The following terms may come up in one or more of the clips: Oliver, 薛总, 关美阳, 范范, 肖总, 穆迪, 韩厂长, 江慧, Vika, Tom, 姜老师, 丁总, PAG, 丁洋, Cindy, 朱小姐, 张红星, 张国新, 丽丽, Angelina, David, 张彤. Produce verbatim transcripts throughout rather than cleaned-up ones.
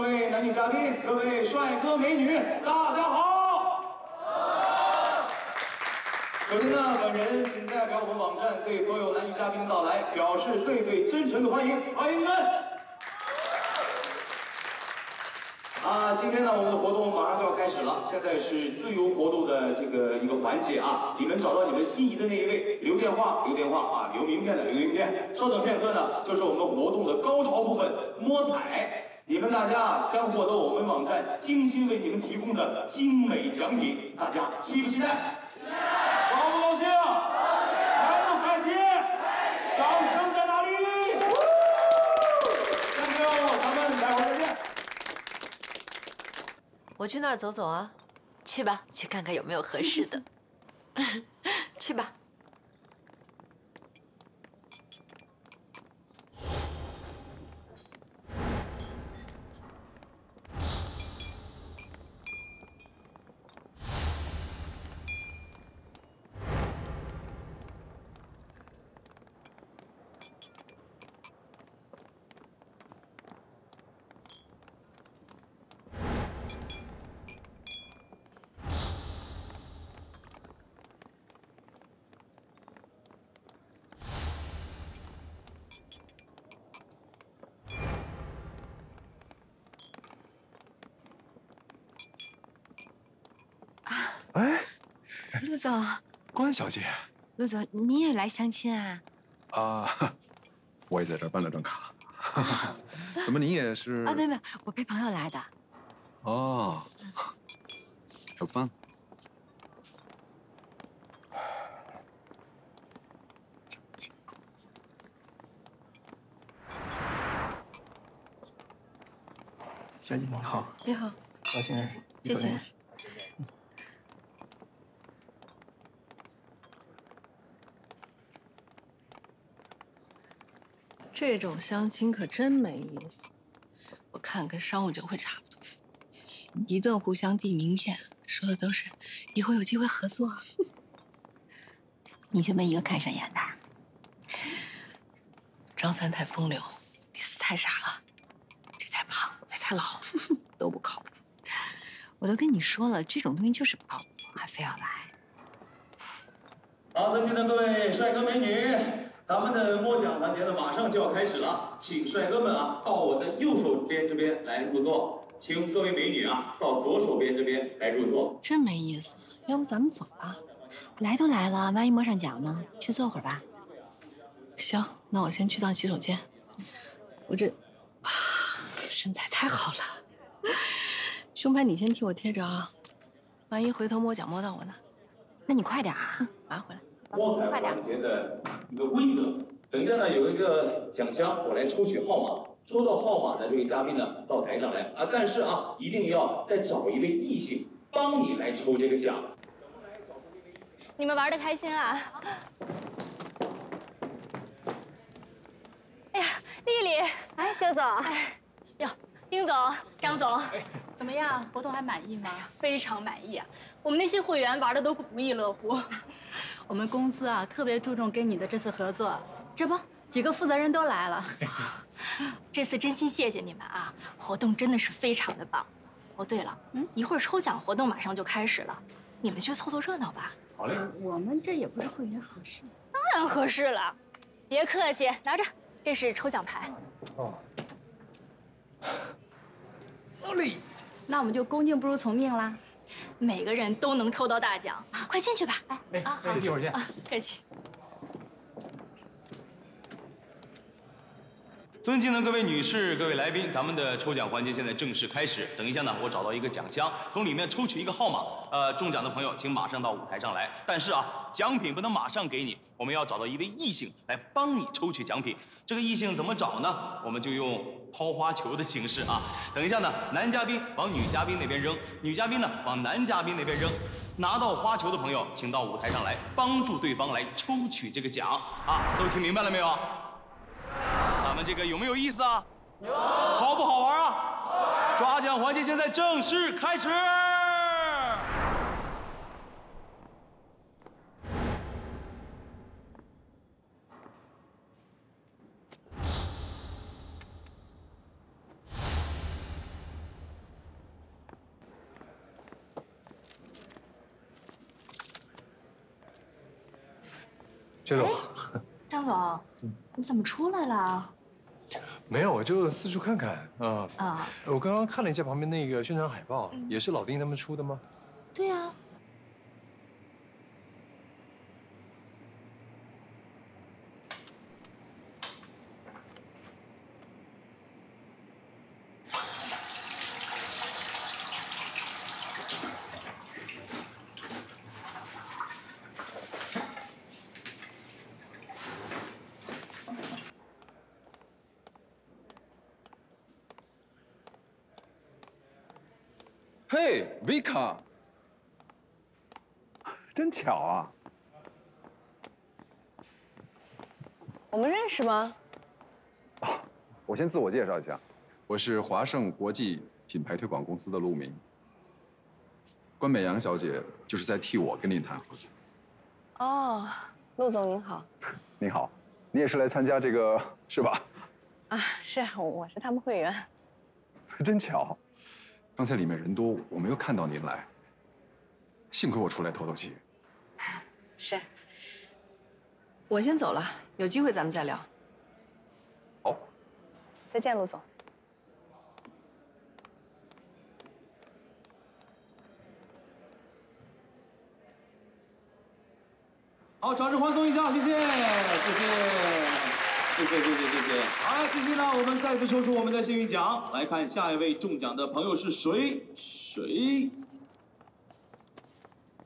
各位男女嘉宾，各位帅哥美女，大家好！首先呢，本人谨代表我们网站对所有男女嘉宾的到来表示最最真诚的欢迎，欢迎你们！啊，今天呢，我们的活动马上就要开始了，现在是自由活动的这个一个环节啊，你们找到你们心仪的那一位，留电话，留电话啊，留名片的，留名片。稍等片刻呢，就是我们活动的高潮部分，摸彩。 你们大家将获得我们网站精心为你们提供的精美奖品，大家期不期待？期待！高不高兴？高兴！开不开心？开心！掌声在哪里？加油！咱们待会儿再见。我去那儿走走啊，去吧，去看看有没有合适的。去吧。 陆总，关小姐，陆总，你也来相亲啊？啊，我也在这儿办了张卡。怎么你也是？啊，没有没有，我陪朋友来的。哦，有饭。小姐你好，你好，高兴认识，谢谢。 这种相亲可真没意思，我看跟商务酒会差不多，一顿互相递名片，说的都是以后有机会合作。你就没一个看上眼的？张三太风流，李四太傻了，这太胖，那太老，都不靠谱。我都跟你说了，这种东西就是不靠谱，还非要来。好，尊敬的各位帅哥美女。 咱们的摸奖环节呢，马上就要开始了，请帅哥们啊，到我的右手边这边来入座，请各位美女啊，到左手边这边来入座。真没意思，要不咱们走吧？来都来了，万一摸上奖呢？去坐会儿吧。行，那我先去趟洗手间。我这，哇，身材太好了。胸牌你先替我贴着啊，万一回头摸奖摸到我呢？那你快点啊，马上回来。 摸彩环节的一个规则，等一下呢有一个奖箱，我来抽取号码，抽到号码的这位嘉宾呢到台上来啊，但是啊一定要再找一位异性帮你来抽这个奖。你们玩的开心啊！哎呀，丽丽，哎，肖总，哎，哟，丁总，张总，怎么样？活动还满意吗？非常满意啊！我们那些会员玩的都不亦乐乎。 我们公司啊，特别注重跟你的这次合作，这不，几个负责人都来了。这次真心谢谢你们啊，活动真的是非常的棒。哦，对了，嗯，一会儿抽奖活动马上就开始了，你们去凑凑热闹吧。好嘞，我们这也不是会员合适，当然合适了。别客气，拿着，这是抽奖牌。哦。好嘞，那我们就恭敬不如从命啦。 每个人都能抽到大奖，快进去吧！哎，啊，好，一会儿见。啊，客气。尊敬的各位女士、各位来宾，咱们的抽奖环节现在正式开始。等一下呢，我找到一个奖箱，从里面抽取一个号码。呃，中奖的朋友请马上到舞台上来。但是啊，奖品不能马上给你，我们要找到一位异性来帮你抽取奖品。这个异性怎么找呢？我们就用 抛花球的形式啊！等一下呢，男嘉宾往女嘉宾那边扔，女嘉宾呢往男嘉宾那边扔。拿到花球的朋友，请到舞台上来，帮助对方来抽取这个奖啊！都听明白了没有？咱们这个有没有意思啊？有。好不好玩啊？好玩。抓奖环节现在正式开始。薛总，张总，你怎么出来了？没有，就四处看看啊。啊，我刚刚看了一下旁边那个宣传海报，也是老丁他们出的吗？对呀。 Vika， 真巧啊！我们认识吗？啊，我先自我介绍一下，我是华盛国际品牌推广公司的陆明。关美阳小姐就是在替我跟您谈合作。哦，陆总您好。你好，你也是来参加这个是吧？啊，是，我是他们会员。真巧。 刚才里面人多，我没有看到您来。幸亏我出来透透气。是。我先走了，有机会咱们再聊。好。再见，陆总。好，掌声欢送一下，谢谢，谢谢，谢谢，谢谢，谢谢。 好，接下来我们再次抽出我们的幸运奖，来看下一位中奖的朋友是谁？谁？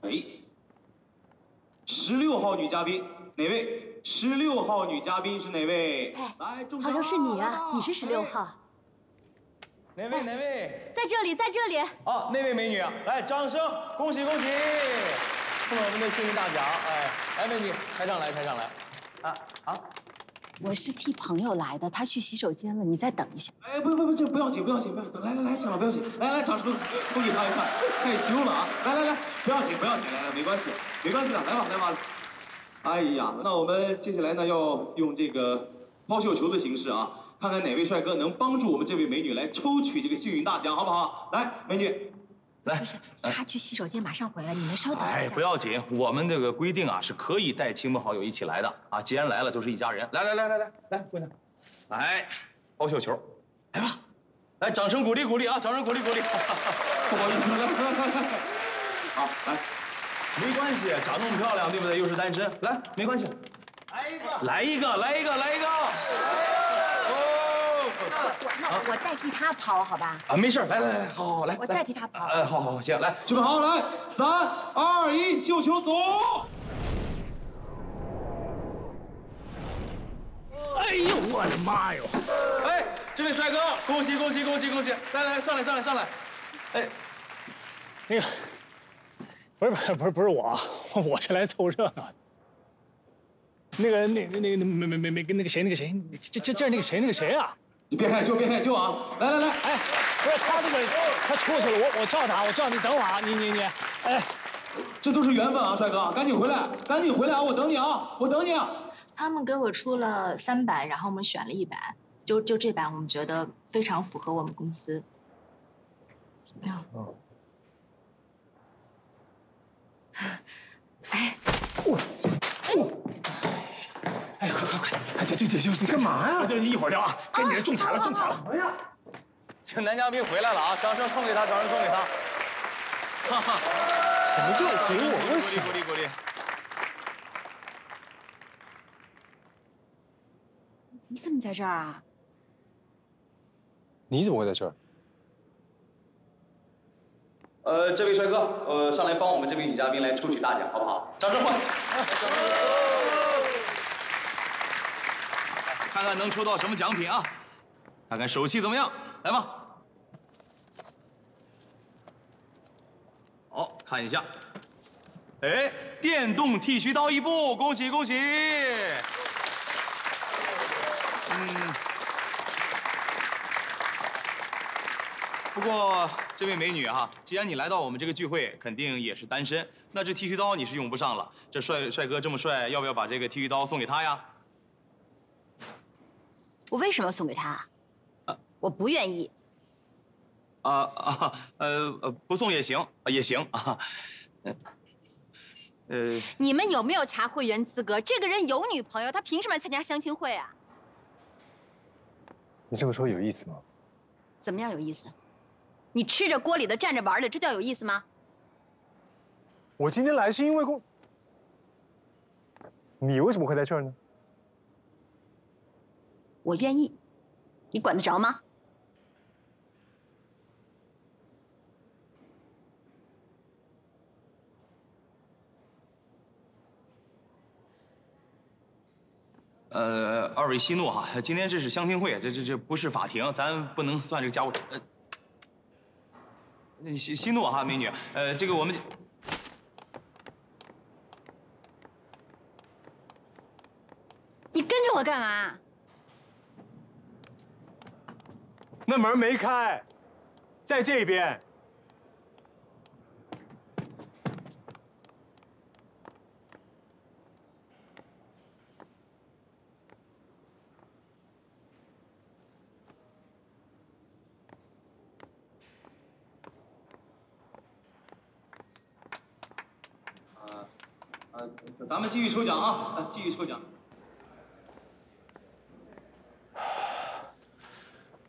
哎，十六号女嘉宾哪位？十六号女嘉宾是哪位？哎，好像是你啊，你是十六号。哪位？哪位？在这里，在这里。哦，那位美女啊，来，掌声，恭喜恭喜，获得我们的幸运大奖。哎，来，美女，台上来，台上来。啊，好。 我是替朋友来的，他去洗手间了，你再等一下。哎，不不不，这不要紧，不要紧，不要紧，来来来，行了，不要紧，来来，掌声恭喜他一下，太羞了啊！来来来，不要紧，不要紧，来来，没关系，没关系的，来吧，来吧。哎呀，那我们接下来呢，要用这个抛绣球的形式啊，看看哪位帅哥能帮助我们这位美女来抽取这个幸运大奖，好不好？来，美女，来。不是，他去洗手间，马上回来，你们稍等一下。哎，不要紧，我们这个规定啊，是可以带亲朋好友一起来的啊，既然来了，就是一家人。来来来。 来来来，姑娘，来抛绣球，来吧，来掌声鼓励鼓励啊！掌声鼓励鼓励。不好意思，来来来来，好来，没关系，长那么漂亮，对不对？又是单身，来没关系，来一个，来一个，来一个，来一个。哦，我我代替他抛，好吧？啊，没事，来来来，好好好，来，我代替他抛。哎，好好好，行，来，准备好，来，三二一，绣球走。 哎呦，我的妈哟！哎，这位帅哥，恭喜恭喜恭喜恭喜！来来，上来上来上来！哎，那个，不是不是不是我，我是来凑热闹的。那个那那那没没没没跟那个谁那个谁，这这这那个谁那个谁啊？你别害羞别害羞啊！来来来，哎，不是他这个他出去了，我我照他，我照你，等会儿啊，你你你，哎，这都是缘分啊，帅哥，赶紧回来，赶紧回来啊，我等你啊，我等你啊。 他们给我出了三版，然后我们选了一版，就就这版我们觉得非常符合我们公司。哦。哎，我，哎，快快快！哎，这这这就是干嘛呀？这一会儿聊啊，这女人中彩了，中彩了！哎呀，这男嘉宾回来了啊！掌声送给他，掌声送给他！哈哈，什么叫给我？为什么？鼓励鼓励鼓励。 你怎么在这儿啊？你怎么会在这儿？呃，这位帅哥，呃，上来帮我们这位女嘉宾来抽取大奖，好不好？掌声欢迎！看看能抽到什么奖品啊？看看手气怎么样？来吧。好，看一下。哎，电动剃须刀一部，恭喜恭喜！ 嗯，不过这位美女哈、啊，既然你来到我们这个聚会，肯定也是单身，那这剃须刀你是用不上了。这帅帅哥这么帅，要不要把这个剃须刀送给他呀？我为什么要送给他？啊，我不愿意。啊啊呃呃，不送也行，也行啊。呃，你们有没有查会员资格？这个人有女朋友，他凭什么来参加相亲会啊？你这么说有意思吗？怎么样有意思？你吃着锅里的，站着玩的，这叫有意思吗？我今天来是因为工。你为什么会在这儿呢？我愿意，你管得着吗？ 呃，二位息怒哈，今天这是相亲会，这这这不是法庭，咱不能算这个家务。呃，息息怒哈，美女，呃，这个我们，你跟着我干嘛？那门没开，在这边。 咱们继续抽奖啊！继续抽奖。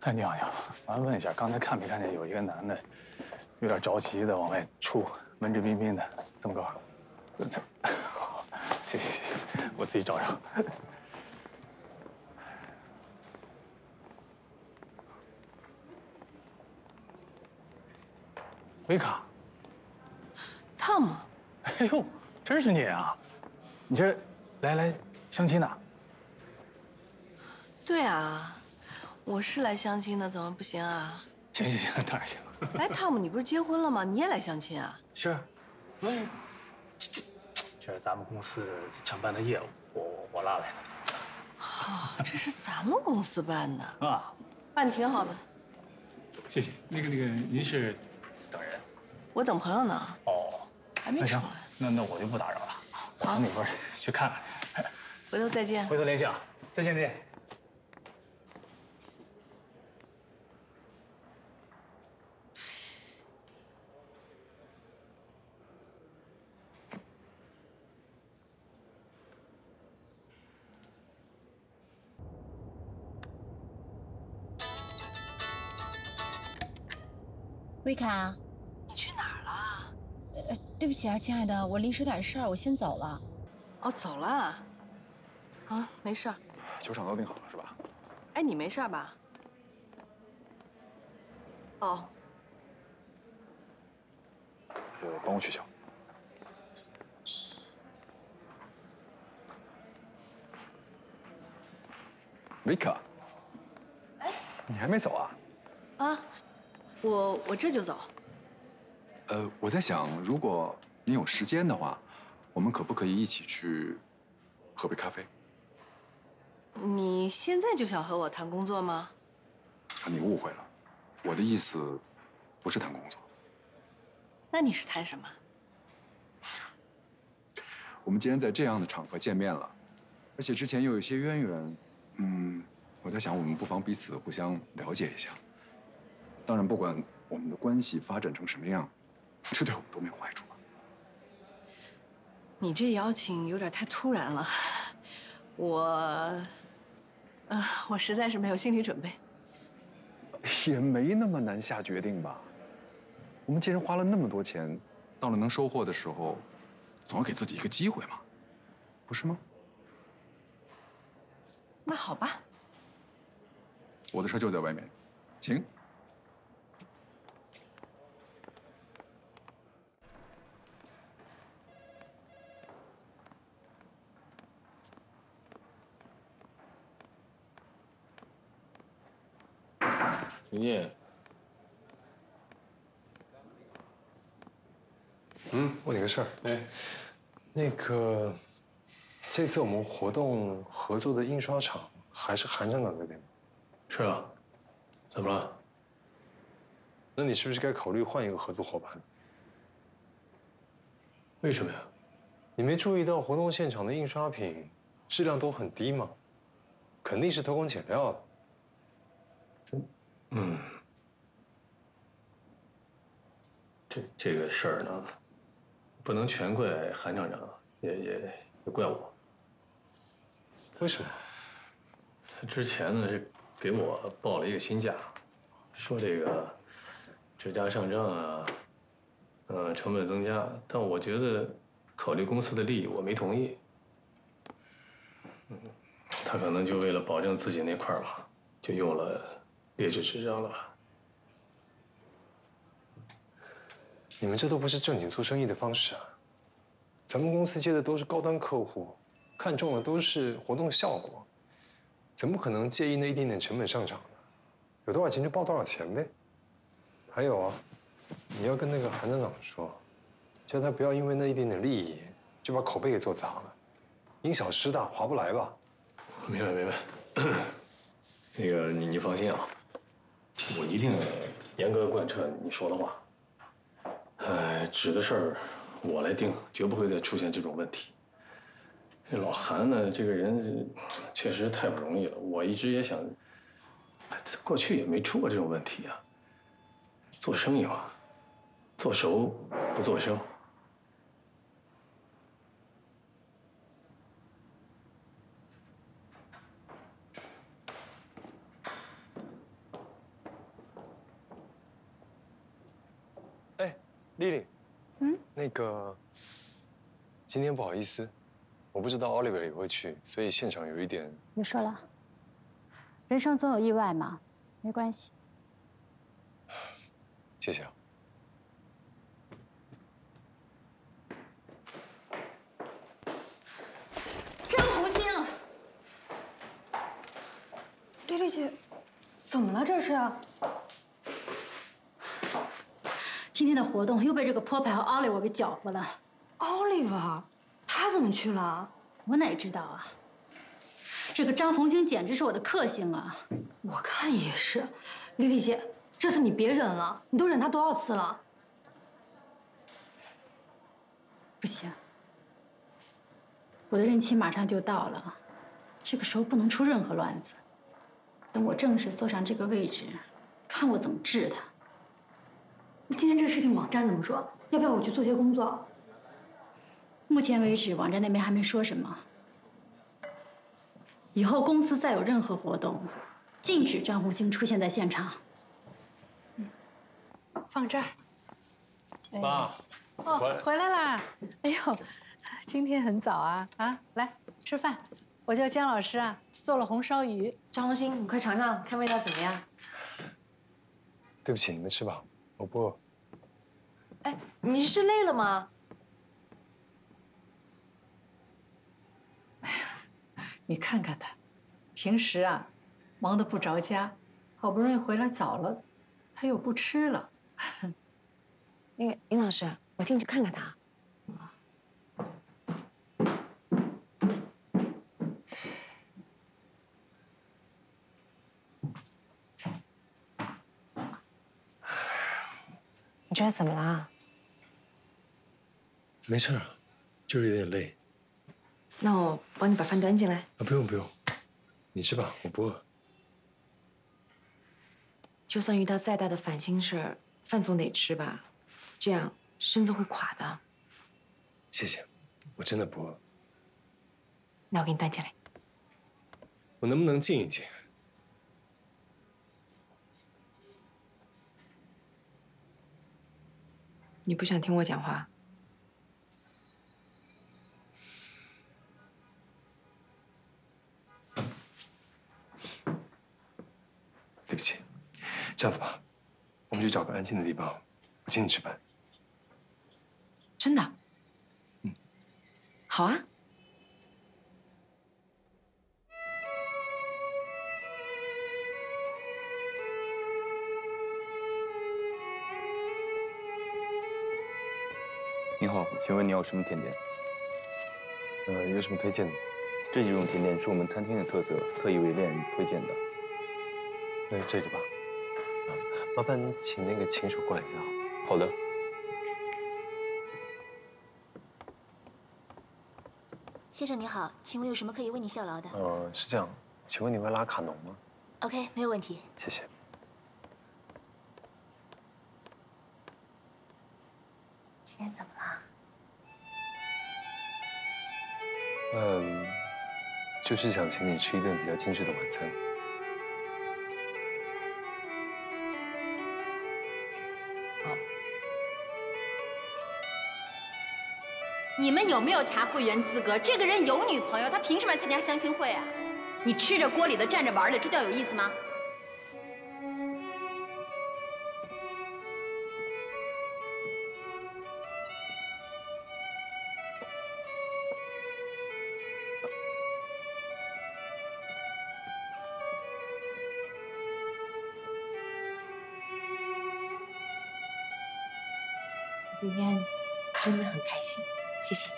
哎，你好，你好，麻烦问一下，刚才看没看见有一个男的，有点着急的往外出，闷着彬彬的，这么高？好，谢谢谢谢，我自己找找。维卡 ，Tom。哎呦，真是你啊！ 你这来来相亲的？对啊，我是来相亲的，怎么不行啊？行行行，当然行了。哎，汤姆，你不是结婚了吗？你也来相亲啊？是，嗯，这这这是咱们公司承办的业务，我我拉来的。啊，这是咱们公司办的啊，办挺好的。谢谢。那个那个，您是等人？我等朋友呢。哦，还没出来。那那我就不打扰了。 好，那会儿去看看，回头再见。回头联系啊，再见再见。维卡，你去哪儿了？ 呃，对不起啊，亲爱的，我临时有点事儿，我先走了。哦，走了？啊，没事儿。球场都订好了是吧？哎，你没事儿吧？哦。呃，帮我取消。维卡，哎，你还没走啊？啊，我我这就走。 呃，我在想，如果你有时间的话，我们可不可以一起去喝杯咖啡？你现在就想和我谈工作吗？啊，你误会了，我的意思不是谈工作。那你是谈什么？我们既然在这样的场合见面了，而且之前又有些渊源，嗯，我在想，我们不妨彼此互相了解一下。当然，不管我们的关系发展成什么样。 这对我们都没有坏处吧？你这邀请有点太突然了，我，呃，我实在是没有心理准备。也没那么难下决定吧？我们既然花了那么多钱，到了能收获的时候，总要给自己一个机会嘛，不是吗？那好吧。我的车就在外面，请。 林静，嗯，问你个事儿。哎，那个，这次我们活动合作的印刷厂还是韩厂长那边吗？是啊，怎么了？那你是不是该考虑换一个合作伙伴？为什么呀？你没注意到活动现场的印刷品质量都很低吗？肯定是偷工减料的。 嗯，这这个事儿呢，不能全怪韩厂长，也也也怪我。为什么？他之前呢是给我报了一个新假，说这个指价上涨啊，呃，成本增加，但我觉得考虑公司的利益，我没同意。嗯，他可能就为了保证自己那块儿吧，就用了劣质纸张了吧。 你们这都不是正经做生意的方式啊！咱们公司接的都是高端客户，看中的都是活动效果，怎么可能介意那一点点成本上涨呢？有多少钱就报多少钱呗。还有啊，你要跟那个韩厂长说，叫他不要因为那一点点利益就把口碑给做砸了，因小失大，划不来吧？明白明白。那个你你放心啊，我一定严格贯彻你说的话。 哎，纸的事儿我来定，绝不会再出现这种问题。这老韩呢，这个人确实太不容易了。我一直也想，过去也没出过这种问题啊。做生意嘛，做熟不做生。哎。 丽丽，嗯，那个，今天不好意思，我不知道 Oliver 也会去，所以现场有一点。你说了，人生总有意外嘛，没关系。谢谢啊。张红星，丽丽姐，怎么了这是？ 今天的活动又被这个泼牌和 Oliver 给搅和了。Oliver， 他怎么去了？我哪知道啊！这个张红星简直是我的克星啊！我看也是，丽丽姐，这次你别忍了，你都忍他多少次了？不行，我的任期马上就到了，这个时候不能出任何乱子。等我正式坐上这个位置，看我怎么治他。 今天这个事情网站怎么说？要不要我去做些工作？目前为止，网站那边还没说什么。以后公司再有任何活动，禁止张红星出现在现场。嗯，放这儿。妈，哦，回来啦！哎呦，今天很早啊啊！来吃饭，我叫姜老师啊，做了红烧鱼。张红星，你快尝尝，看味道怎么样？对不起，你们吃吧。 我不饿。哎，你是累了吗？哎呀，你看看他，平时啊，忙得不着家，好不容易回来早了，他又不吃了。那个尹老师，我进去看看他。嗯。 你这是怎么了？没事啊，就是有点累。那我帮你把饭端进来。啊，不用不用，你吃吧，我不饿。就算遇到再大的烦心事儿，饭总得吃吧，这样身子会垮的。谢谢，我真的不饿。那我给你端进来。我能不能静一静？ 你不想听我讲话？对不起，这样子吧，我们去找个安静的地方，我请你吃饭。真的？嗯，好啊。 你好，请问你要什么甜点？呃，有什么推荐的？这几种甜点是我们餐厅的特色，特意为恋人推荐的。那就这个吧。啊，麻烦你请那个琴手过来一下。好的。先生你好，请问有什么可以为你效劳的？呃，是这样，请问你会拉卡农吗 ？OK， 没有问题。谢谢。 今天怎么了？嗯，就是想请你吃一顿比较精致的晚餐。好。你们有没有查会员资格？这个人有女朋友，他凭什么来参加相亲会啊？你吃着锅里的，站着碗里，这叫有意思吗？ 今天真的很开心，谢谢你。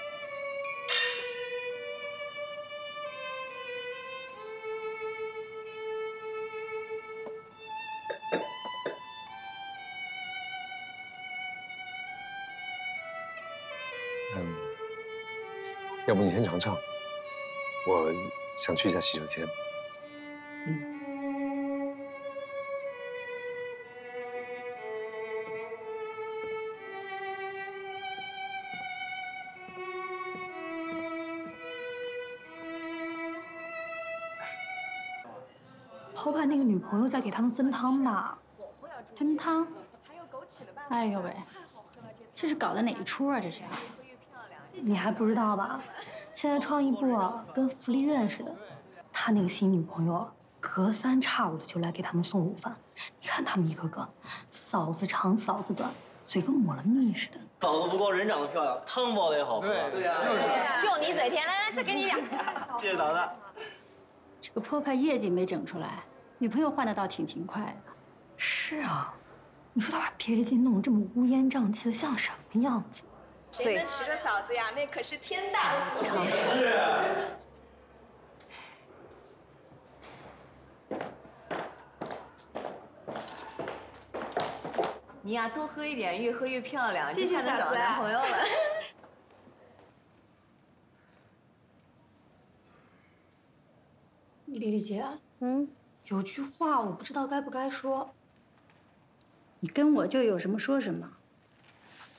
嗯，要不你先尝尝，我想去一下洗手间。 偷拍那个女朋友在给他们分汤吧，分汤。哎呦喂，这是搞的哪一出啊？这是？你还不知道吧？现在创意部啊，跟福利院似的，他那个新女朋友隔三差五的就来给他们送午饭。你看他们一个个，嫂子长嫂子短，嘴跟抹了蜜似的。嫂子不光人长得漂亮，汤煲的也好喝。对对呀，就是就你嘴甜，来来，再给你两个。谢谢嫂子。这个破派业绩没整出来。 女朋友换的倒挺勤快的，是啊，你说他把 P A G 弄得这么乌烟瘴气的，像什么样子？谁能娶了嫂子呀？那可是天大的福气。你呀，多喝一点，越喝越漂亮，就快能找到男朋友了。 丽丽姐，嗯，有句话我不知道该不该说。你跟我就有什么说什么。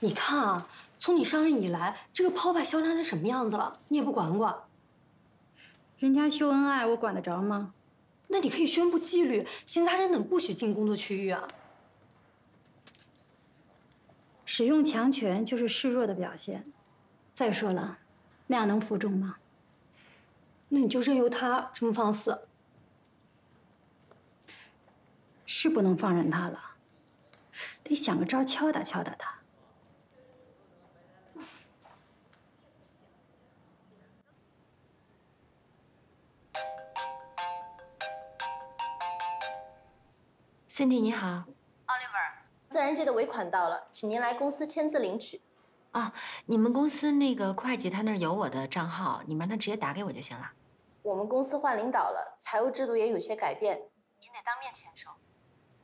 你看啊，从你上任以来，这个泡派嚣张成什么样子了，你也不管管。人家秀恩爱，我管得着吗？那你可以宣布纪律，闲杂人等不许进工作区域啊。使用强权就是示弱的表现。再说了，那样能服众吗？ 那你就任由他这么放肆，是不能放任他了，得想个招敲打敲打他。Cindy 你好 ，Oliver， 自然界的尾款到了，请您来公司签字领取。 啊，你们公司那个会计他那儿有我的账号，你们让他直接打给我就行了。我们公司换领导了，财务制度也有些改变，您得当面签收。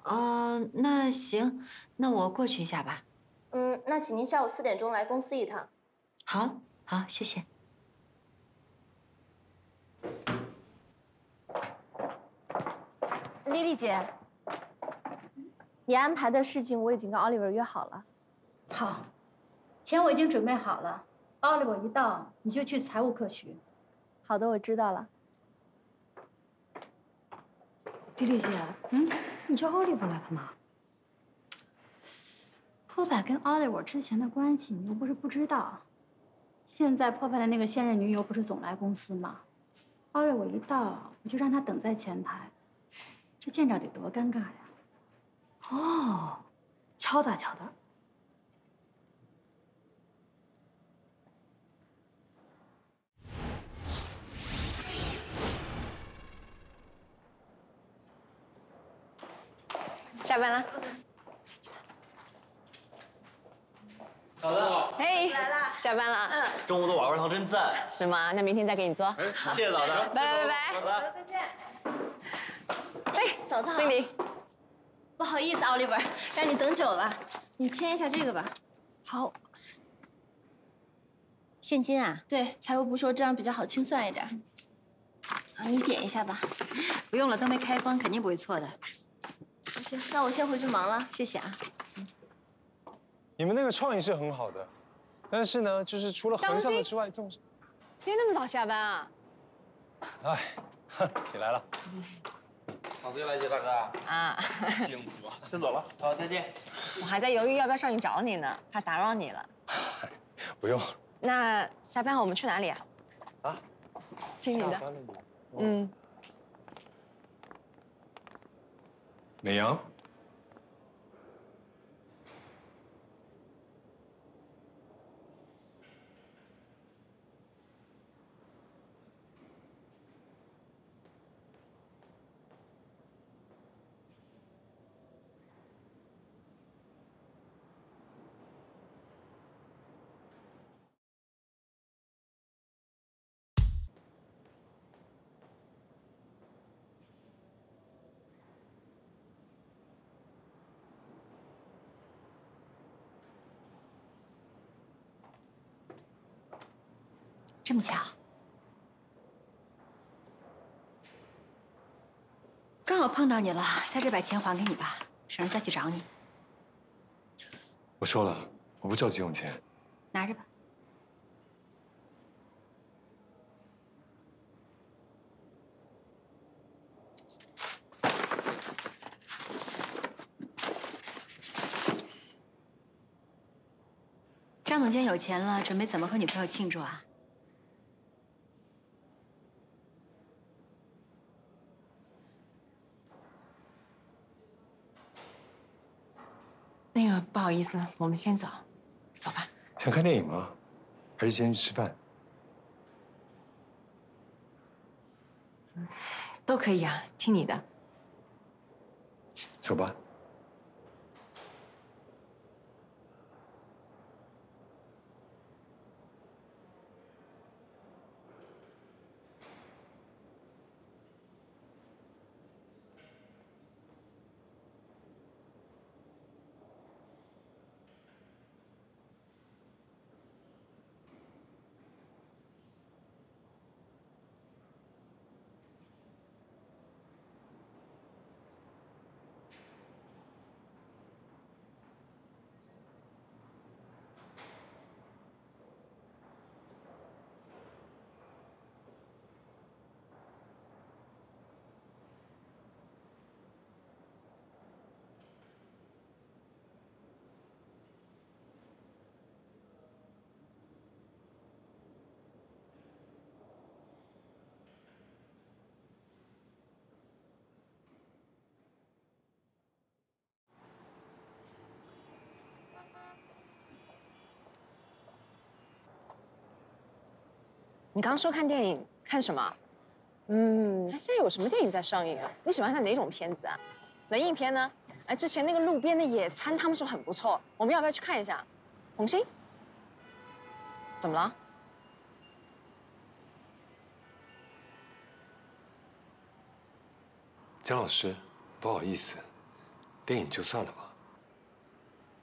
哦，那行，那我过去一下吧。嗯，那请您下午四点钟来公司一趟。好，好，谢谢。丽丽姐，你安排的事情我已经跟 Oliver 约好了。好。 钱我已经准备好了 ，Oliver 一到你就去财务科取。好的，我知道了。丽丽姐，嗯，你叫 Oliver 来干嘛？破派跟 Oliver 之前的关系你又不是不知道。现在破派的那个现任女友不是总来公司吗 ？Oliver 一到我就让她等在前台，这见着得多尴尬呀！哦，敲打敲打。 下班了，嫂子好，哎，来了，下班了，嗯，中午的瓦罐汤真赞，是吗？那明天再给你做，谢谢嫂子，拜拜拜拜，嫂子再见。哎，嫂子好 ，Cindy， 不好意思 ，Oliver， 让你等久了，你签一下这个吧。好，现金啊？对，财务部说这样比较好清算一点。啊，你点一下吧，不用了，都没开封，肯定不会错的。 行，那我先回去忙了，谢谢啊。你们那个创意是很好的，但是呢，就是除了横向的之外，纵今天那么早下班啊？哎，你来了，嫂子又来接大哥啊？啊，幸福啊！先走了，好，再见。我还在犹豫要不要上去找你呢，怕打扰你了。不用。那下班后我们去哪里啊？啊？听你的。嗯。美羊。 这么巧，刚好碰到你了，在这把钱还给你吧，省着再去找你。我说了，我不叫急用钱，拿着吧。张总监有钱了，准备怎么和女朋友庆祝啊？ 不好意思，我们先走，走吧。想看电影吗？还是先去吃饭？嗯，都可以啊，听你的。走吧。你刚说看电影，看什么？嗯，现在有什么电影在上映啊？你喜欢看哪种片子啊？文艺片呢？哎，之前那个路边的野餐，他们说很不错，我们要不要去看一下？红星，怎么了？姜老师，不好意思，电影就算了吧。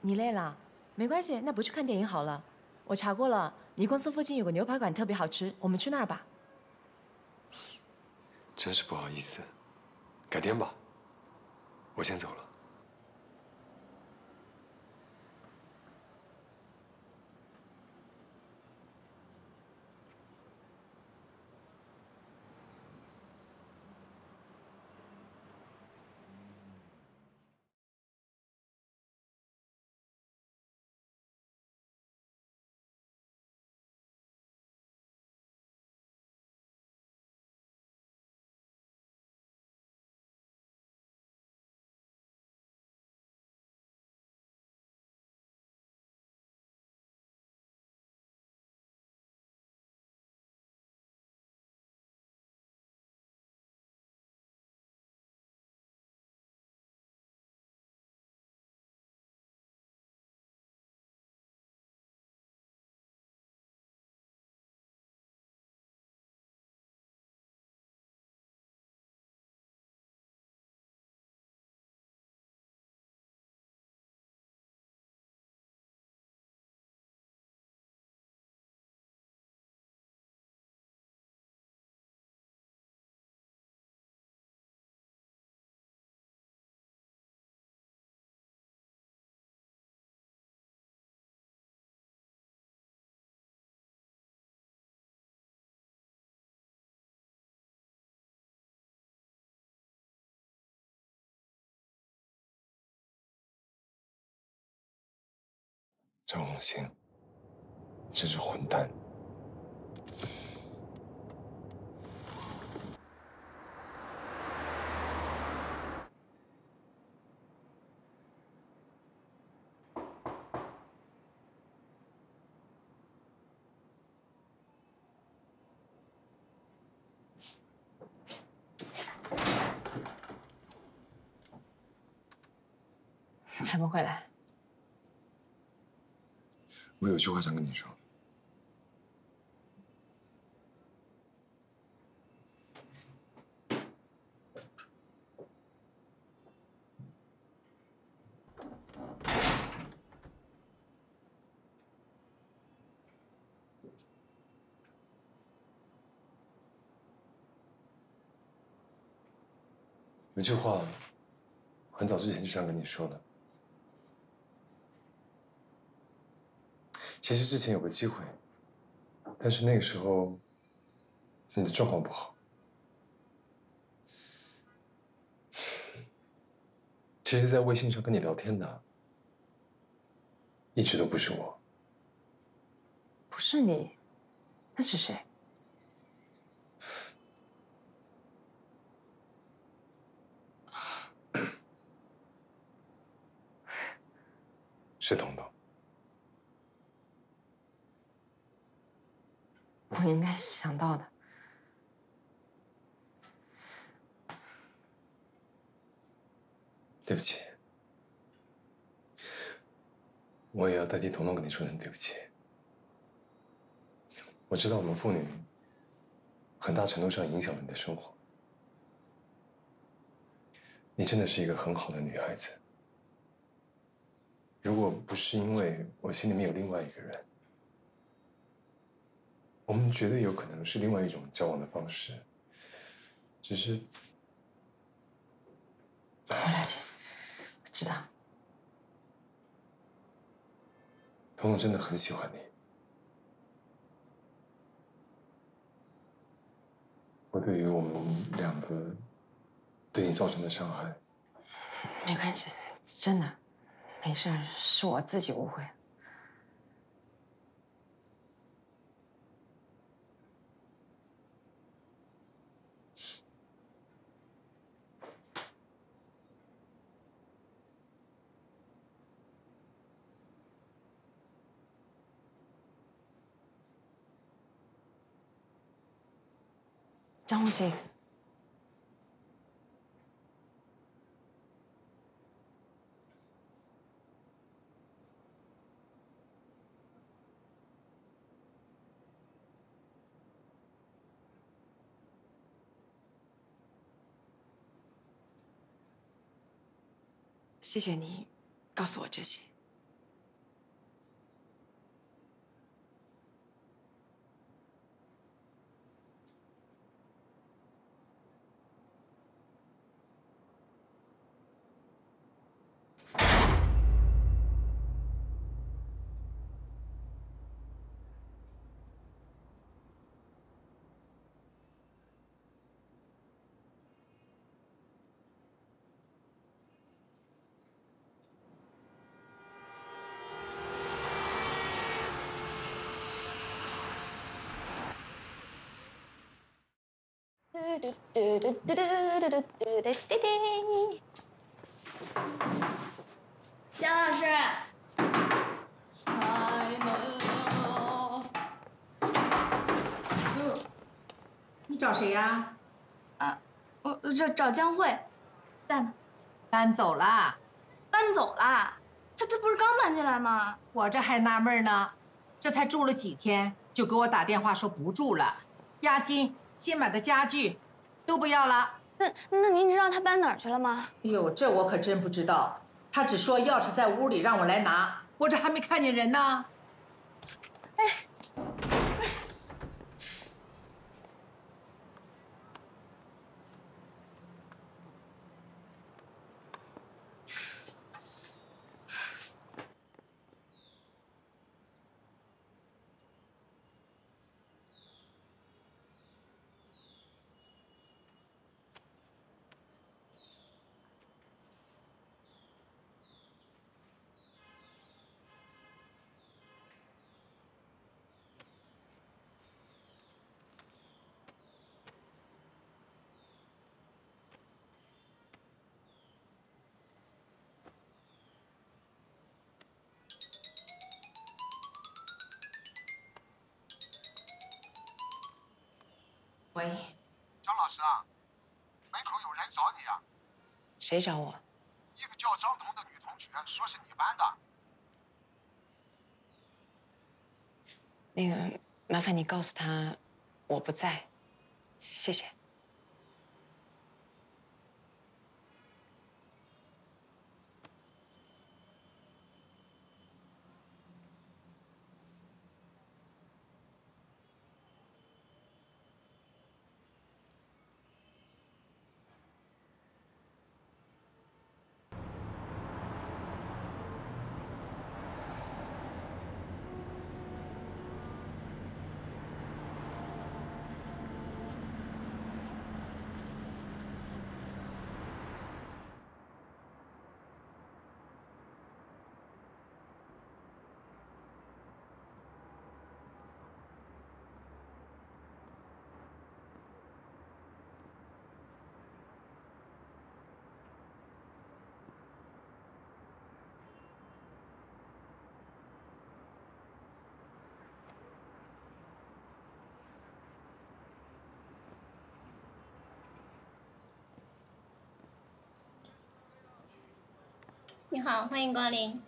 你累了？没关系，那不去看电影好了。我查过了。 你公司附近有个牛排馆特别好吃，我们去那儿吧。真是不好意思，改天吧，我先走了。张荣兴，这是混蛋。 怎么会来？我有句话想跟你说。有句话，很早之前就想跟你说了。 其实之前有个机会，但是那个时候你的状况不好。其实，在微信上跟你聊天的，一直都不是我。不是你，那是谁？是彤彤。 我应该想到的。对不起，我也要代替彤彤跟你说声对不起。我知道我们父女很大程度上影响了你的生活。你真的是一个很好的女孩子。如果不是因为我心里面有另外一个人。 我们绝对有可能是另外一种交往的方式，只是我了解，我知道，彤彤真的很喜欢你，我对于我们两个对你造成的伤害，没关系，真的，没事，是我自己误会了。 张红星，谢谢你告诉我这些。 嘟嘟嘟嘟嘟嘟嘟嘟嘟滴滴。姜老师，开门喽！你找谁呀？啊，我这找江慧，在呢。搬走了？搬走了？他他不是刚搬进来吗？我这还纳闷呢，这才住了几天，就给我打电话说不住了，押金。 新买的家具都不要了。那那您知道他搬哪儿去了吗？哎呦，这我可真不知道。他只说钥匙在屋里，让我来拿。我这还没看见人呢。哎，喂，张老师啊，门口有人找你啊。谁找我？一个叫张彤的女同学，说是你班的。那个，麻烦你告诉她我不在，谢谢。 你好，欢迎光临。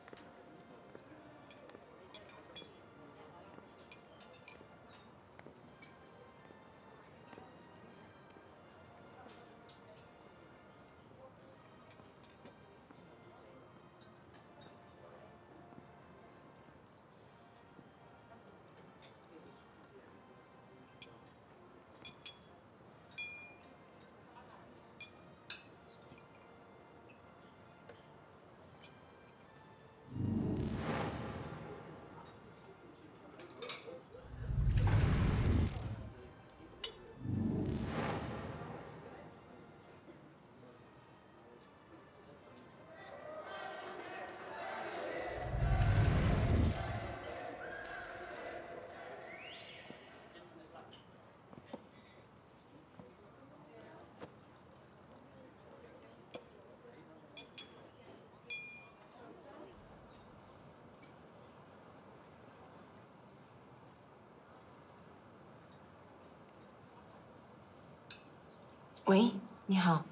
喂，你好，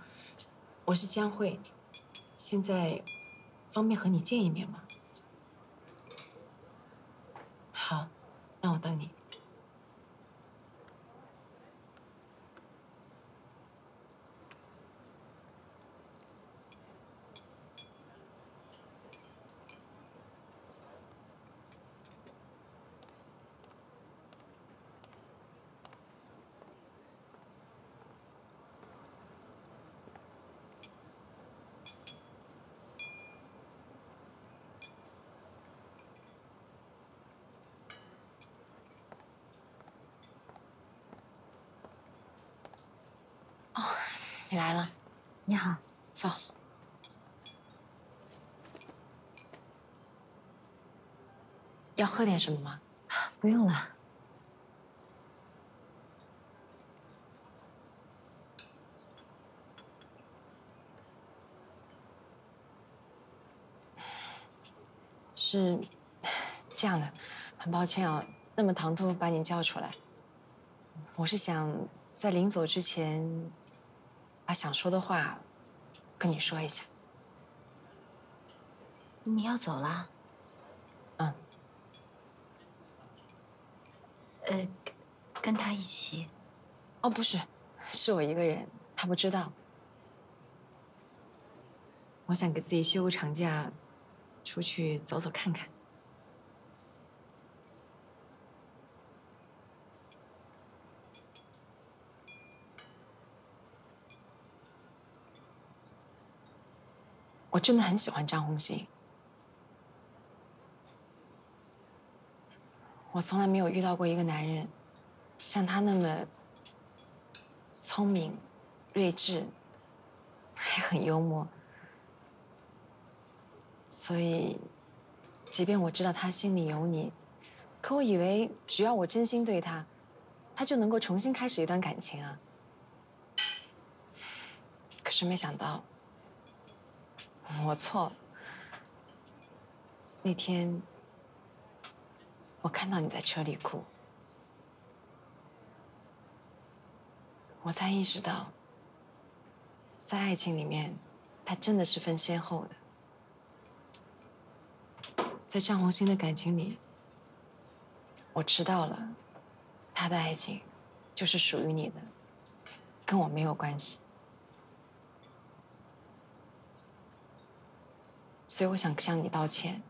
我是江慧，现在方便和你见一面吗？好，那我等你。你来了，你好，走。要喝点什么吗？不用了。是这样的，很抱歉啊，那么唐突把你叫出来。我是想在临走之前。 把想说的话跟你说一下。你要走了？嗯。呃，跟他一起？哦，不是，是我一个人，他不知道。我想给自己休个长假，出去走走看看。我真的很喜欢张红星，我从来没有遇到过一个男人像他那么聪明、睿智，还很幽默。所以，即便我知道他心里有你，可我以为只要我真心对他，他就能够重新开始一段感情啊。可是没想到。 我错了。那天，我看到你在车里哭，我才意识到，在爱情里面，它真的是分先后的。在张红星的感情里，我知道了，他的爱情就是属于你的，跟我没有关系。所以我想向你道歉。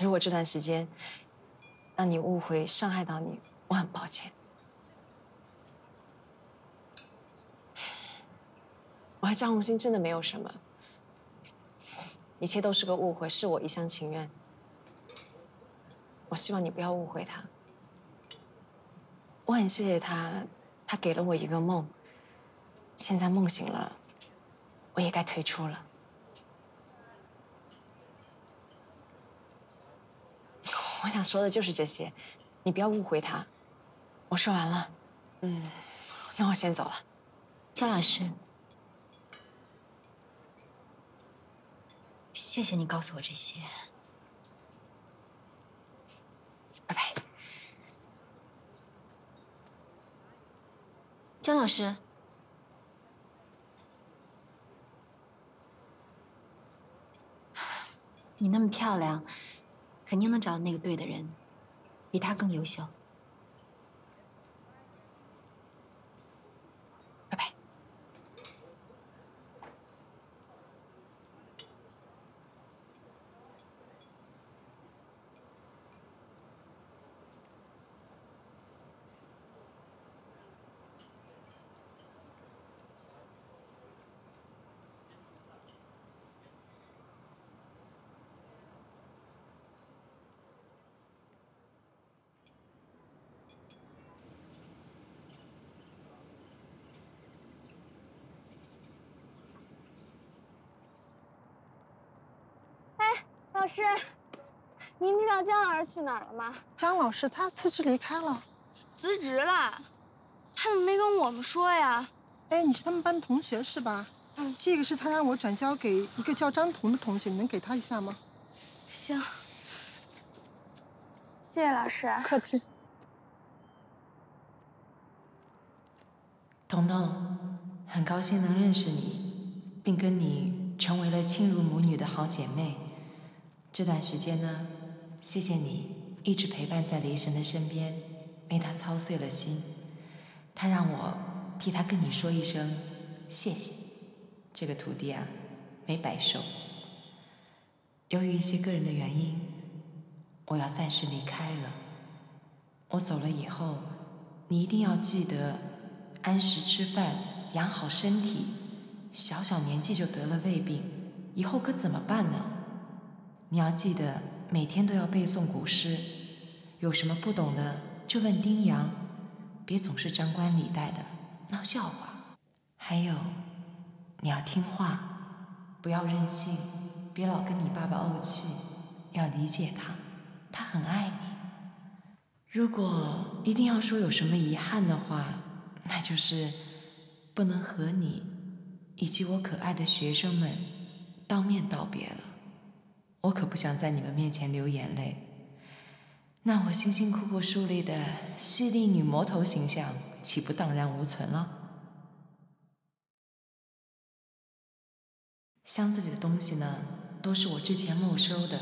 如果这段时间让你误会、伤害到你，我很抱歉。 我和张红星真的没有什么，一切都是个误会，是我一厢情愿。我希望你不要误会他。我很谢谢他，他给了我一个梦。现在梦醒了，我也该退出了。我想说的就是这些，你不要误会他。我说完了，嗯，那我先走了。焦老师。 谢谢你告诉我这些，拜拜。姜老师，你那么漂亮，肯定能找到那个对的人，比他更优秀。拜拜。 老师，您知道姜老师去哪儿了吗？姜老师他辞职离开了，辞职了，他怎么没跟我们说呀？哎，你是他们班同学是吧？嗯，这个是他让我转交给一个叫张彤的同学，你能给他一下吗？行，谢谢老师。客气。彤彤，很高兴能认识你，并跟你成为了亲如母女的好姐妹。 这段时间呢，谢谢你一直陪伴在雷神的身边，为他操碎了心。他让我替他跟你说一声谢谢。这个徒弟啊，没白收。由于一些个人的原因，我要暂时离开了。我走了以后，你一定要记得按时吃饭，养好身体。小小年纪就得了胃病，以后可怎么办呢？ 你要记得每天都要背诵古诗，有什么不懂的就问丁洋，别总是张冠李戴的闹笑话。还有，你要听话，不要任性，别老跟你爸爸怄气，要理解他，他很爱你。如果一定要说有什么遗憾的话，那就是不能和你以及我可爱的学生们当面道别了。 我可不想在你们面前流眼泪，那我辛辛苦苦树立的犀利女魔头形象，岂不荡然无存了？箱子里的东西呢，都是我之前没收的，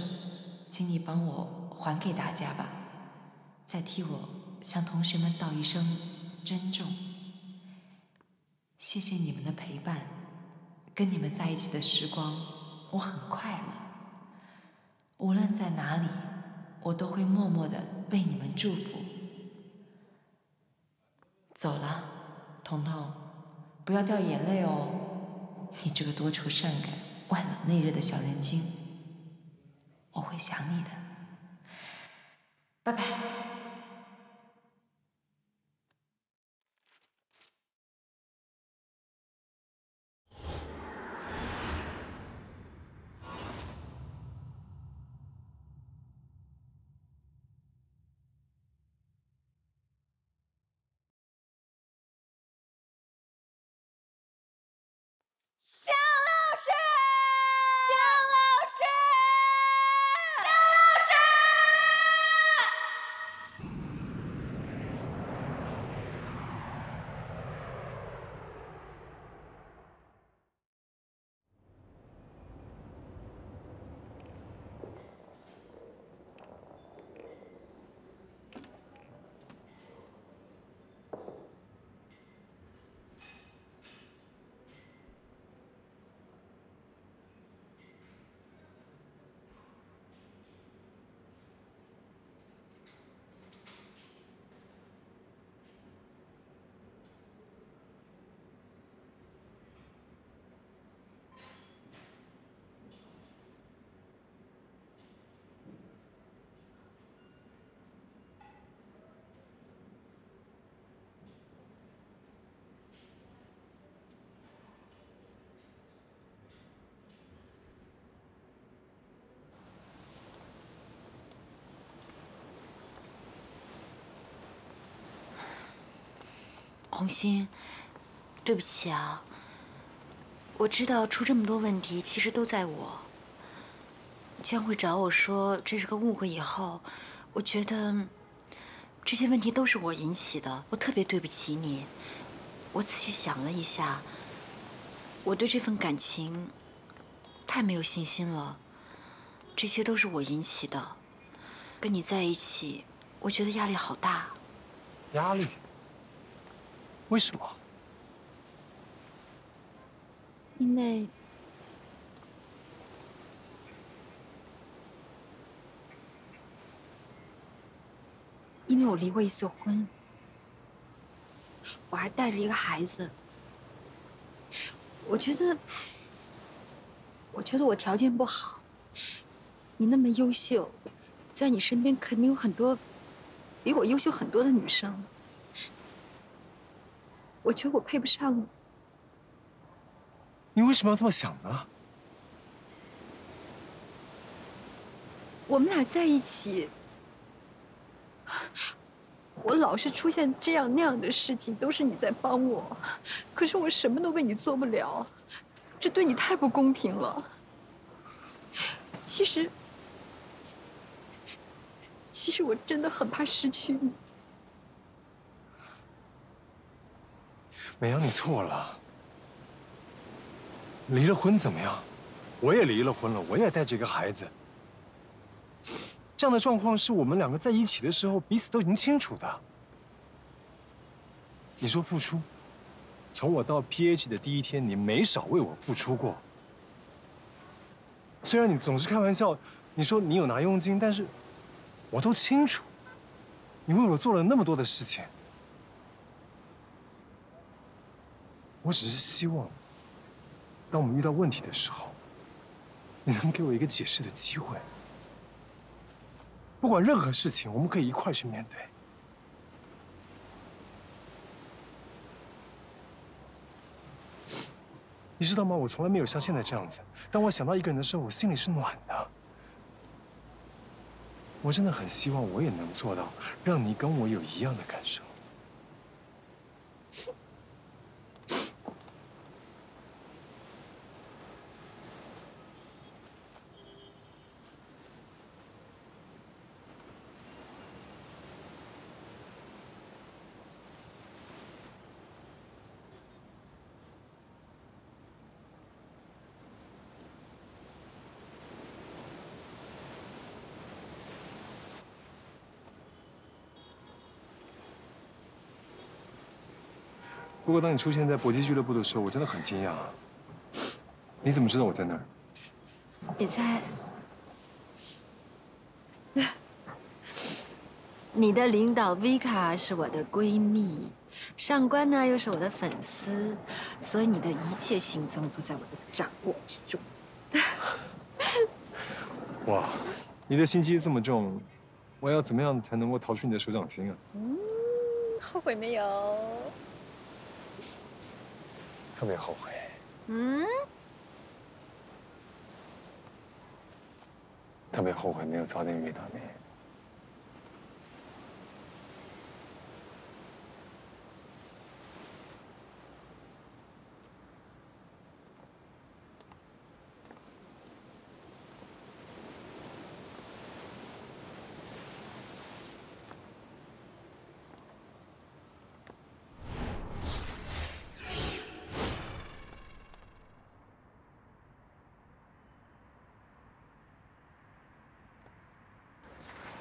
请你帮我还给大家吧，再替我向同学们道一声珍重。谢谢你们的陪伴，跟你们在一起的时光，我很快乐。 无论在哪里，我都会默默的为你们祝福。走了，彤彤，不要掉眼泪哦，你这个多愁善感、外冷内热的小人精，我会想你的。拜拜。红心，对不起啊。我知道出这么多问题，其实都在我。江慧找我说这是个误会以后，我觉得这些问题都是我引起的，我特别对不起你。我仔细想了一下，我对这份感情太没有信心了，这些都是我引起的。跟你在一起，我觉得压力好大。压力？为什么？因为因为我离过一次婚，我还带着一个孩子。我觉得，我觉得我条件不好，你那么优秀。 在你身边肯定有很多比我优秀很多的女生，我觉得我配不上你。你为什么要这么想呢？我们俩在一起，我老是出现这样那样的事情，都是你在帮我，可是我什么都为你做不了，这对你太不公平了。其实。 其实我真的很怕失去你，美阳，你错了。离了婚怎么样？我也离了婚了，我也带着一个孩子。这样的状况是我们两个在一起的时候彼此都已经清楚的。你说付出，从我到 P A G 的第一天，你没少为我付出过。虽然你总是开玩笑，你说你有拿佣金，但是。 我都清楚，你为我做了那么多的事情，我只是希望，当我们遇到问题的时候，你能给我一个解释的机会。不管任何事情，我们可以一块去面对。你知道吗？我从来没有像现在这样子。当我想到一个人的时候，我心里是暖的。 我真的很希望我也能做到，让你跟我有一样的感受。不过，当你出现在搏击俱乐部的时候，我真的很惊讶。你怎么知道我在那儿？你在你的领导维卡是我的闺蜜，上官呢又是我的粉丝，所以你的一切行踪都在我的掌握之中。哇，你的心机这么重，我要怎么样才能够逃出你的手掌心啊？嗯，后悔没有？ 特别后悔。嗯。特别后悔没有早点遇到你。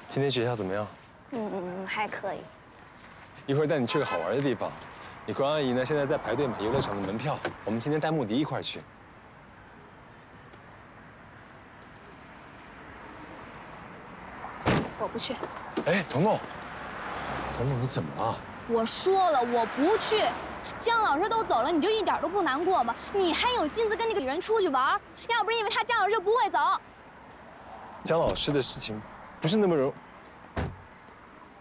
今天学校怎么样？嗯嗯嗯，还可以。一会儿带你去个好玩的地方。你关阿姨呢？现在在排队买游乐场的门票。我们今天带穆迪一块儿去。我不去。哎，彤彤，彤彤，你怎么了？我说了，我不去。姜老师都走了，你就一点都不难过吗？你还有心思跟那个女人出去玩？要不是因为她，姜老师不会走。姜老师的事情不是那么容易。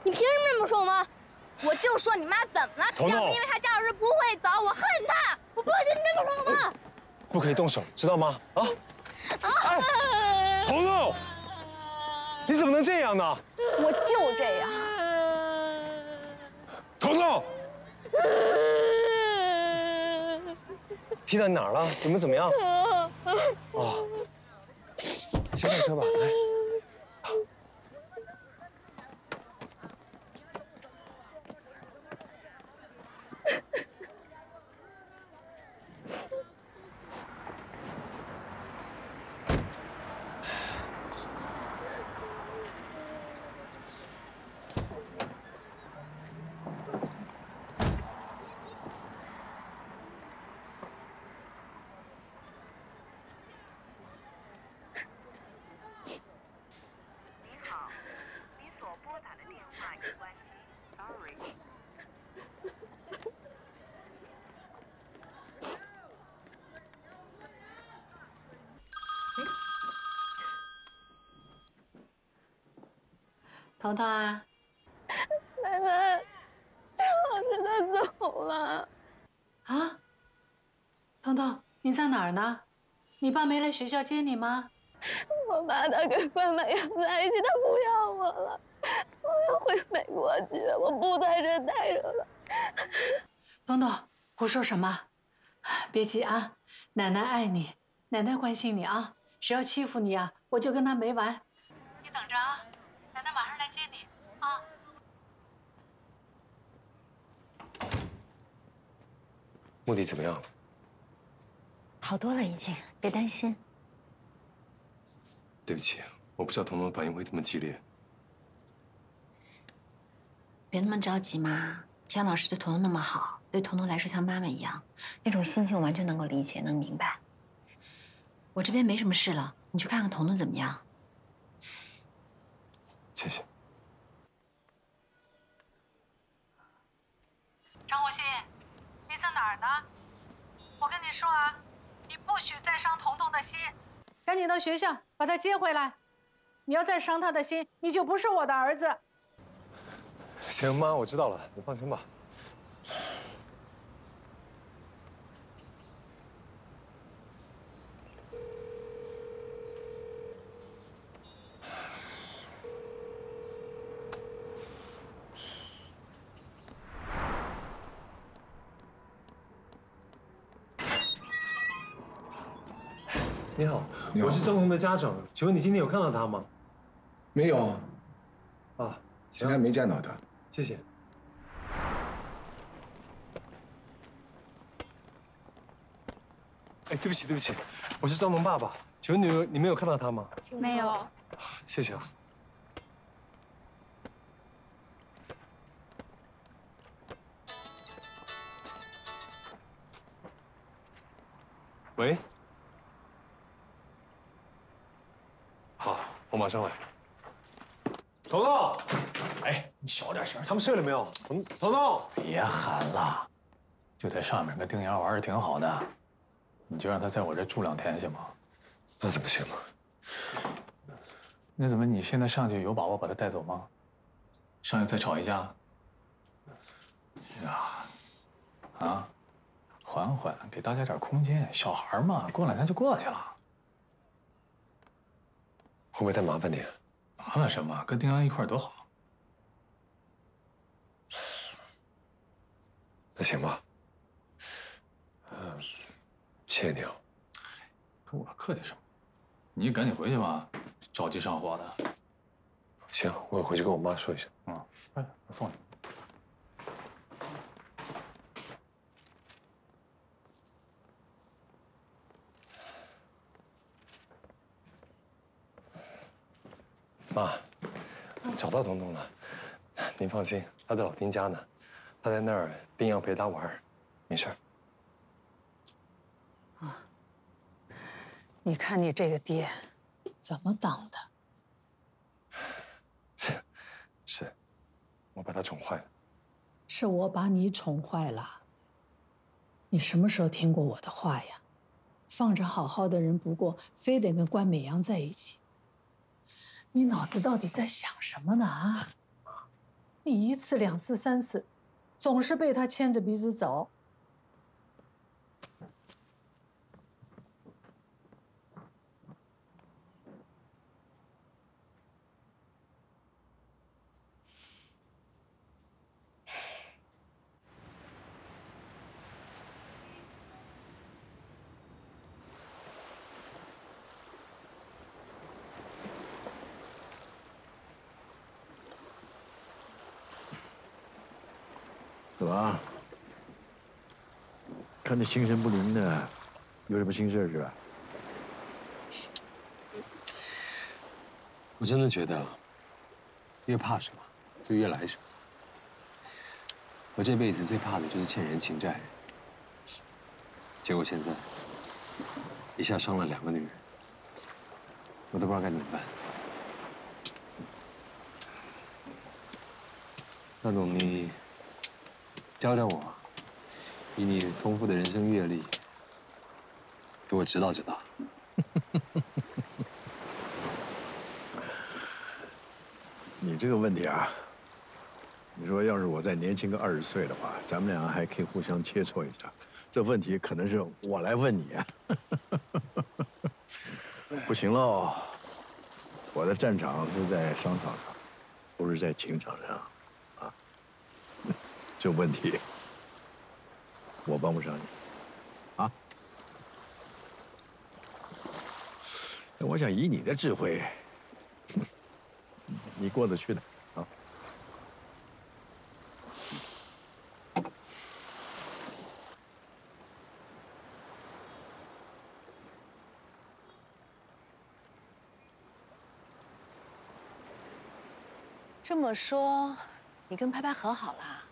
你凭什么这么说我妈？我就说你妈怎么了？彤彤，要不因为她姜老师不会走，我恨她，我不会是你这么说我妈。不可以动手，知道吗？啊！哎，彤彤，你怎么能这样呢？我就这样。彤彤。踢到你哪儿了？你们怎么样？啊、哦，先上车吧，来。彤彤啊，奶奶，张老师他走了。啊，彤彤，你在哪儿呢？你爸没来学校接你吗？我把他跟范范养在一起，他不要我了，我要回美国去，我不在这待着了。彤彤，胡说什么？别急啊，奶奶爱你，奶奶关心你啊。谁要欺负你啊，我就跟他没完。你等着啊。 奶奶晚上来接你啊！目的怎么样了？好多了，已经，别担心。对不起，我不知道彤彤反应会这么激烈。别那么着急嘛，姜老师对彤彤那么好，对彤彤来说像妈妈一样，那种心情我完全能够理解，能明白。我这边没什么事了，你去看看彤彤怎么样。 谢谢。张国新，你在哪儿呢？我跟你说啊，你不许再伤彤彤的心，赶紧到学校把她接回来。你要再伤她的心，你就不是我的儿子。行，妈，我知道了，你放心吧。你好，你好我是张红的家长，请问你今天有看到他吗？没有。啊，今天没见到他。谢谢。哎，对不起，对不起，我是张红爸爸，请问你有你们有看到他吗？没有。啊，谢谢啊。喂。 我马上来。彤彤，哎，你小点声！他们睡了没有？彤彤彤，别喊了，就在上面跟丁洋玩的挺好的，你就让他在我这住两天行吗？那怎么行呢？那怎么你现在上去有把握把他带走吗？上去再吵一架？呀，啊，缓缓，给大家点空间，小孩嘛，过两天就过去了。 会不会太麻烦你？麻烦什么？跟丁洋一块儿多好。那行吧。嗯，谢谢你啊。跟我客气什么？你赶紧回去吧，着急上火的。行，我回去跟我妈说一下。嗯，哎，我送你。 妈，找到彤彤了，您放心，她在老丁家呢，她在那儿，丁洋陪她玩，没事儿。啊，你看你这个爹，怎么当的？是，是，我把他宠坏了。是我把你宠坏了。你什么时候听过我的话呀？放着好好的人不过，非得跟关美阳在一起。 你脑子到底在想什么呢？啊，你一次、两次、三次，总是被他牵着鼻子走。走啊！看你心神不宁的，有什么心事是吧？我真的觉得，越怕什么，就越来什么。我这辈子最怕的就是欠人情债，结果现在一下伤了两个女人，我都不知道该怎么办。 那总，你教教我，以你丰富的人生阅历，给我指导指导。你这个问题啊，你说要是我再年轻个二十岁的话，咱们俩还可以互相切磋一下。这问题可能是我来问你啊，不行喽，我的战场是在商场上，不是在情场上。 这问题我帮不上你，啊！我想以你的智慧，你过得去的啊！这么说，你跟拍拍和好了？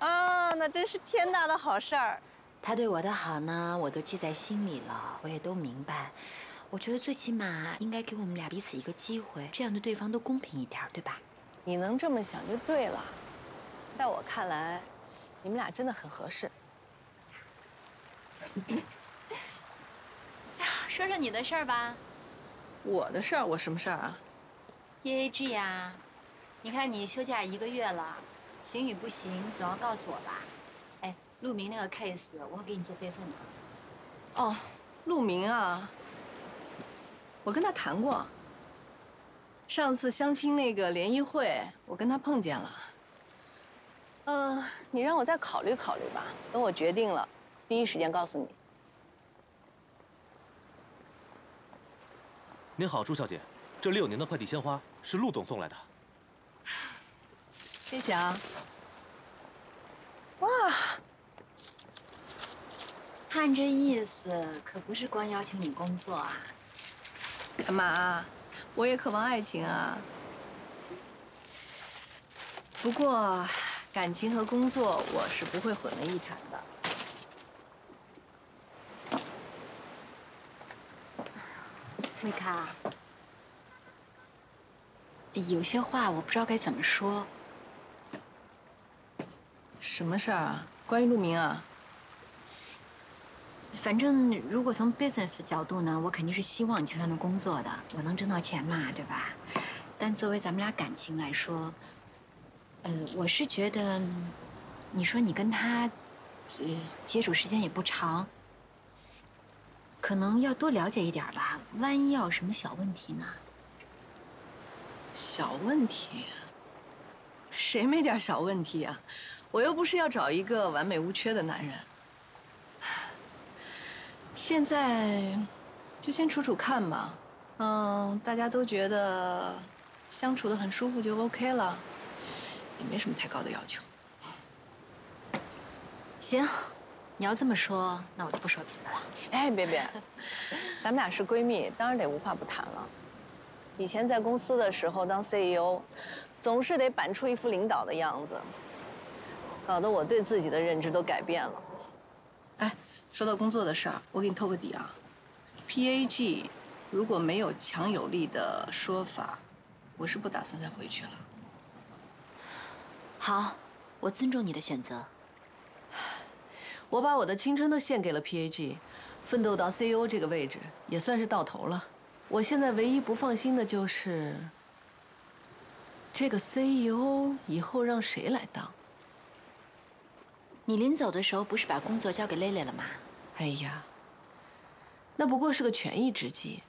啊，那真是天大的好事儿！他对我的好呢，我都记在心里了，我也都明白。我觉得最起码应该给我们俩彼此一个机会，这样对对方都公平一点，对吧？你能这么想就对了。在我看来，你们俩真的很合适。说说你的事儿吧。我的事儿，我什么事儿啊 ？P A G 呀，你看你休假一个月了。 行与不行，总要告诉我吧。哎，陆明那个 case， 我会给你做备份的。哦，陆明啊，我跟他谈过。上次相亲那个联谊会，我跟他碰见了。嗯、呃，你让我再考虑考虑吧。等我决定了，第一时间告诉你。您好，朱小姐，这里有您的快递鲜花，是陆总送来的。 谢谢啊！哇，看这意思，可不是光邀请你工作啊！干嘛？我也渴望爱情啊。不过，感情和工作我是不会混为一谈的。慧卡，有些话我不知道该怎么说。 什么事儿啊？关于陆明啊？反正如果从 business 角度呢，我肯定是希望你去他那工作的，我能挣到钱嘛，对吧？但作为咱们俩感情来说，呃，我是觉得，你说你跟他，呃，接触时间也不长，可能要多了解一点吧。万一要有什么小问题呢？小问题？谁没点小问题啊？ 我又不是要找一个完美无缺的男人，现在就先处处看吧。嗯，大家都觉得相处得很舒服就 OK 了，也没什么太高的要求。行，你要这么说，那我就不说别的了。哎，别别，咱们俩是闺蜜，当然得无话不谈了。以前在公司的时候当 C E O， 总是得板出一副领导的样子。 搞得我对自己的认知都改变了。哎，说到工作的事儿，我给你透个底啊。P A G 如果没有强有力的说法，我是不打算再回去了。好，我尊重你的选择。我把我的青春都献给了 P A G， 奋斗到 C E O 这个位置也算是到头了。我现在唯一不放心的就是，这个 C E O 以后让谁来当？ 你临走的时候不是把工作交给蕾蕾了吗？哎呀，那不过是个权宜之计。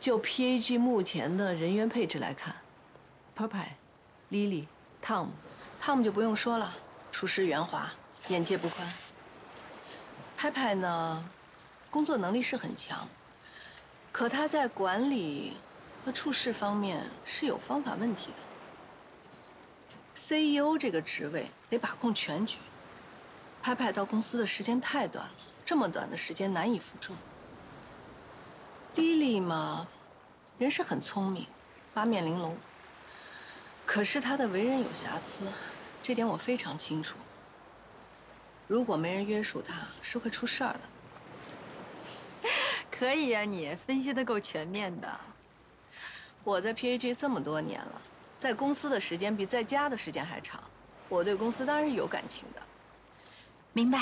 就 P A G 目前的人员配置来看 ，Purple、Lily、Tom、Tom 就不用说了，处事圆滑，眼界不宽。派派呢，工作能力是很强，可他在管理和处事方面是有方法问题的。C E O 这个职位得把控全局。拍拍到公司的时间太短了，这么短的时间难以服众。Lily 嘛，人是很聪明，八面玲珑。可是她的为人有瑕疵，这点我非常清楚。如果没人约束她，是会出事儿的。可以呀，你分析得够全面的。我在 P A G 这么多年了。 在公司的时间比在家的时间还长，我对公司当然是有感情的。明白。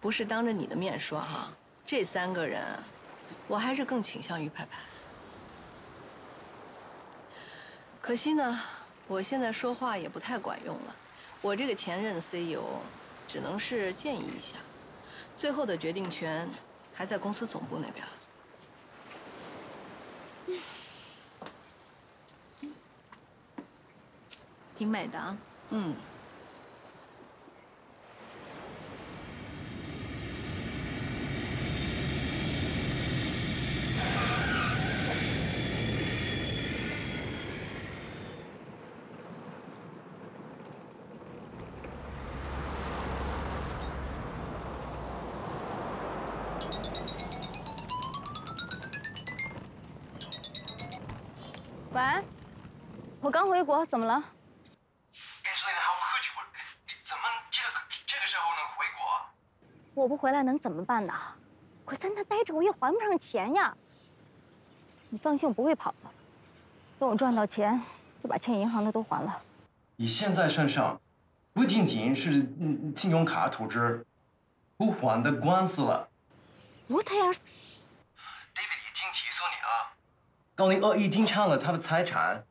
不是当着你的面说哈、啊，这三个人，我还是更倾向于派派。可惜呢，我现在说话也不太管用了，我这个前任的 C E O， 只能是建议一下，最后的决定权还在公司总部那边。 挺美的啊，嗯。喂，我刚回国，怎么了？ 我不回来能怎么办呢？我在那待着我也还不上钱呀。你放心，我不会跑的。等我赚到钱，就把欠银行的都还了。你现在身上不仅仅是信用卡透支，不还的官司了。What else？ David 已经起诉你了，告你恶意侵占了他的财产。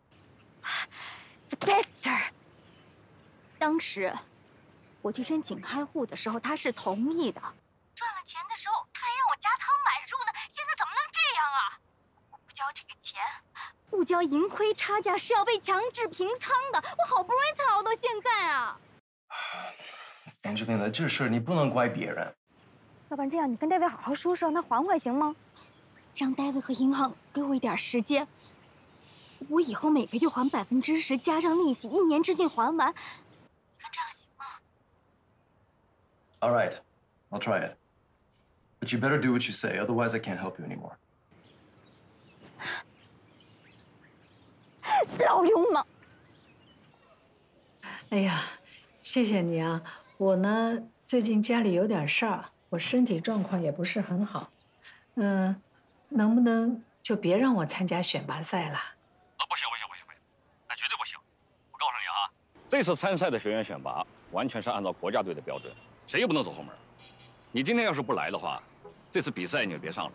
The bastard！ 当时。 我去申请开户的时候，他是同意的。赚了钱的时候，他还让我加仓买入呢。现在怎么能这样啊？我不交这个钱，不交盈亏差价是要被强制平仓的。我好不容易才熬到现在啊 ！Angelina， 这事你不能怪别人。要不然这样，你跟戴维好好说说，让他还还行吗？让戴维和银行给我一点时间。我以后每个月还百分之十，加上利息，一年之内还完。 All right, I'll try it. But you better do what you say, otherwise I can't help you anymore. 老流氓！哎呀，谢谢你啊！我呢，最近家里有点事儿，我身体状况也不是很好。嗯，能不能就别让我参加选拔赛了？啊，不行不行不行不行，那绝对不行！我告诉你啊，这次参赛的学员选拔完全是按照国家队的标准。 谁也不能走后门。你今天要是不来的话，这次比赛你就别上了。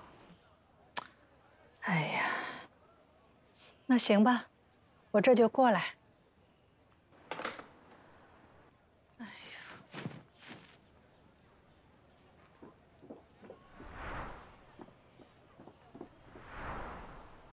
哎呀，那行吧，我这就过来。